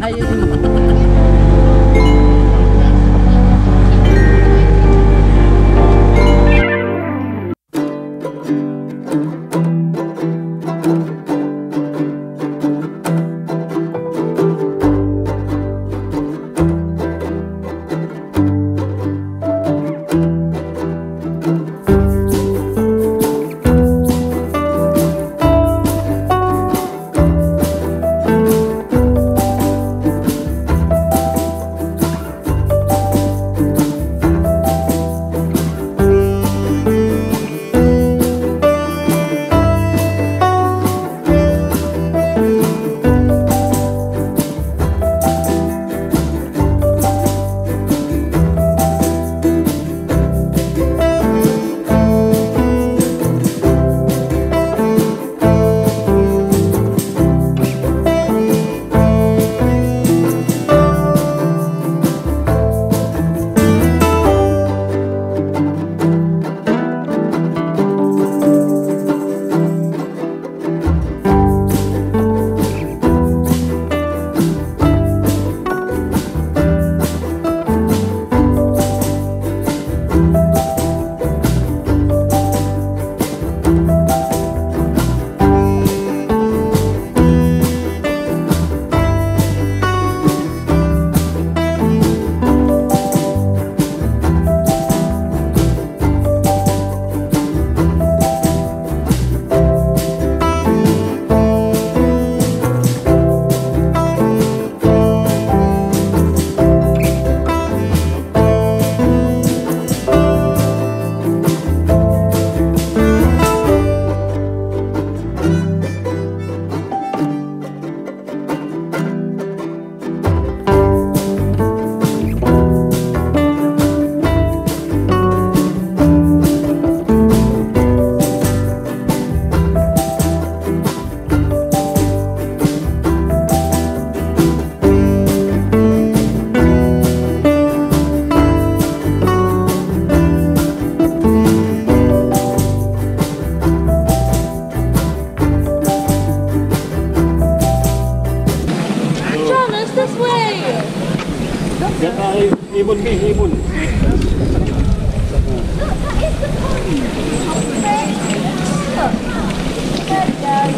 Ayun. Hibon. Look, that is the pond. Look. There we go.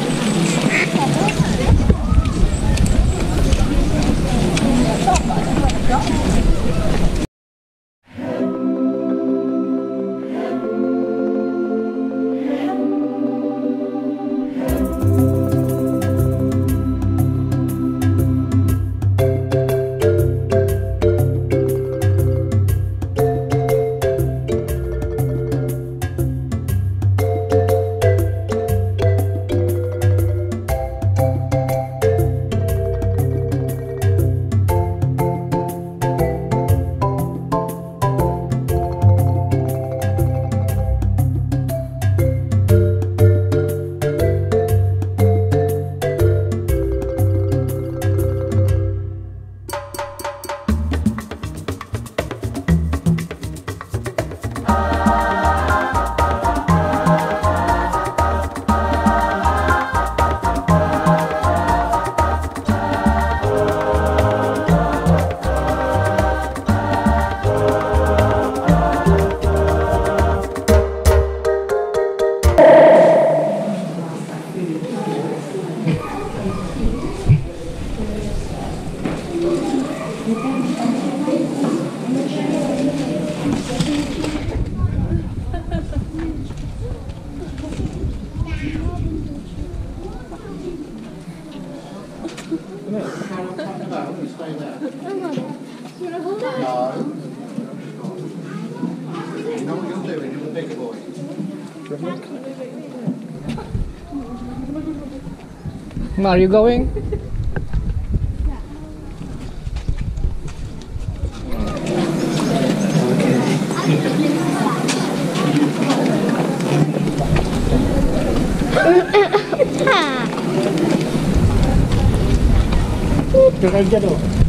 Are you going? Okay.